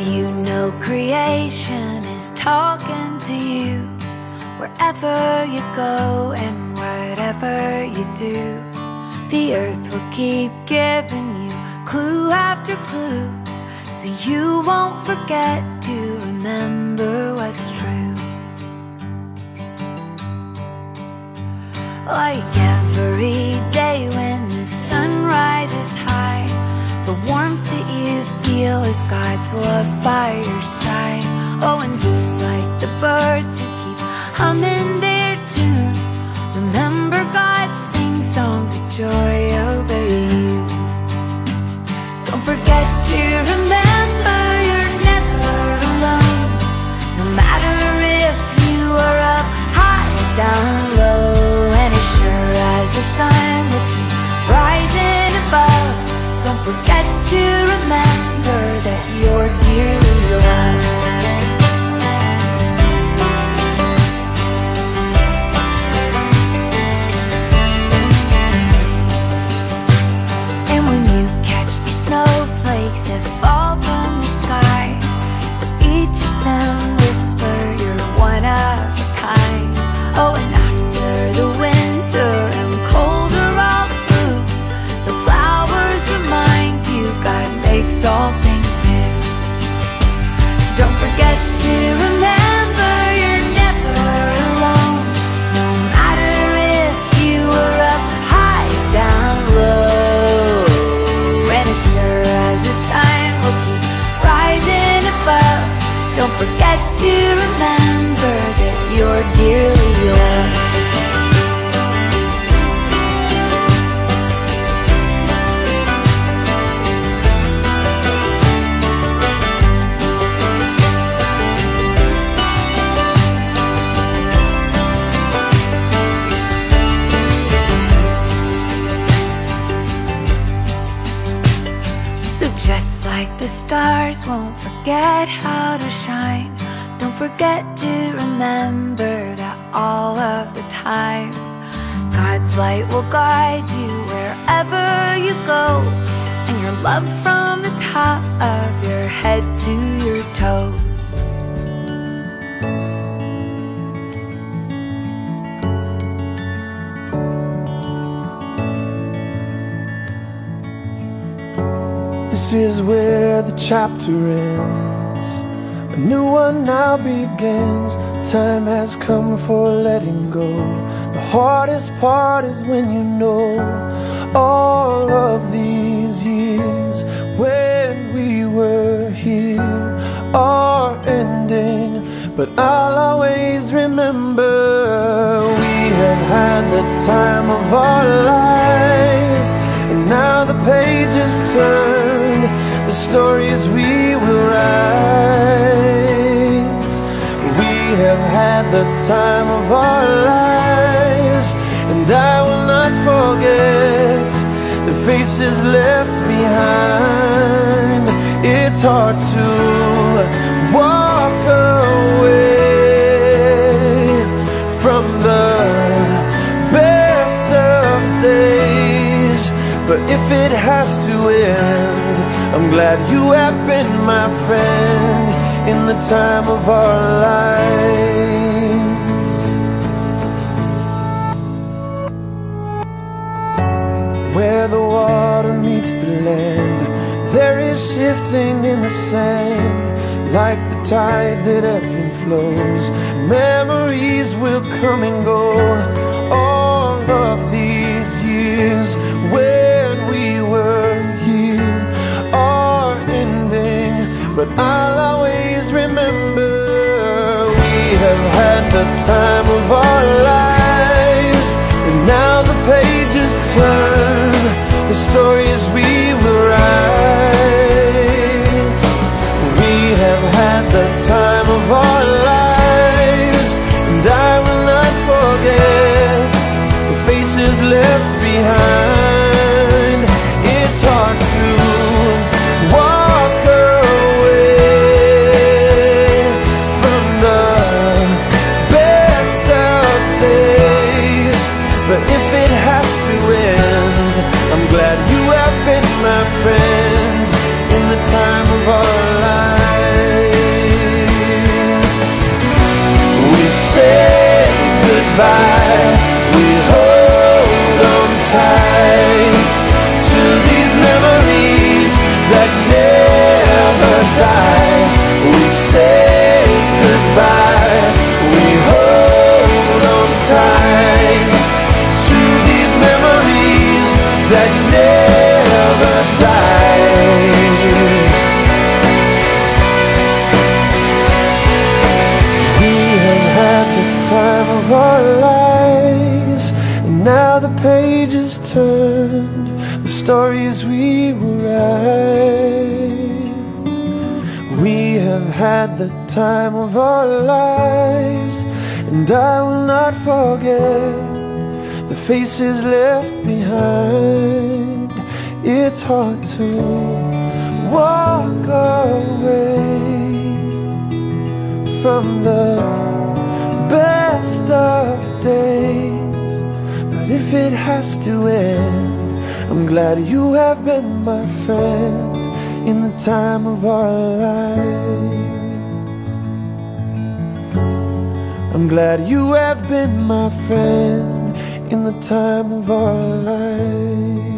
you know creation is talking to you, wherever you go and whatever you do. The earth will keep giving you clue after clue, so you won't forget to remember what's true. Like every day when the sun rises high, the warmth that you feel is God's love by your side. Oh, and just like the birds who keep humming their tune, remember God sings songs of joy over you. Don't forget to remember you're never alone, no matter if you are up high or down low. And as sure as the sun will keep rising above, don't forget to remember that you're dearly loved. Snowflakes that fall from the sky, but each of them whisper, you're one of a kind. Oh, and after the winter and colder all through, the flowers remind you God makes all things new. Don't forget to remember you're never alone, no matter if you were up high or down low. Don't forget to remember that you're dearly loved. Like the stars won't forget how to shine, don't forget to remember that all of the time. God's light will guide you wherever you go, and your love from the top of your head to your toes. This is where the chapter ends, a new one now begins. Time has come for letting go. The hardest part is when you know all of these years when we were here are ending. But I'll always remember we have had the time of our lives, and now the page is turned. The stories we will write. We have had the time of our lives, and I will not forget the faces left behind. It's hard to walk away from the best of days, but if it has to end, I'm glad you have been my friend in the time of our lives. Where the water meets the land, there is shifting in the sand, like the tide that ebbs and flows. Memories will come and go, all of these years when we were here. But I'll always remember we have had the time of our lives, and now the pages turn, the stories we will write. We have had the time of our lives, and I will not forget the faces left behind. It's hard to walk away tight to these memories that never die. We say goodbye, we hold on tight to these memories that never die. We have had the time of our lives, and now the page is turned, the stories we will write. We have had the time of our lives, and I will not forget the faces left behind. It's hard to walk away from the best of days. If it has to end, I'm glad you have been my friend in the time of our lives. I'm glad you have been my friend in the time of our lives.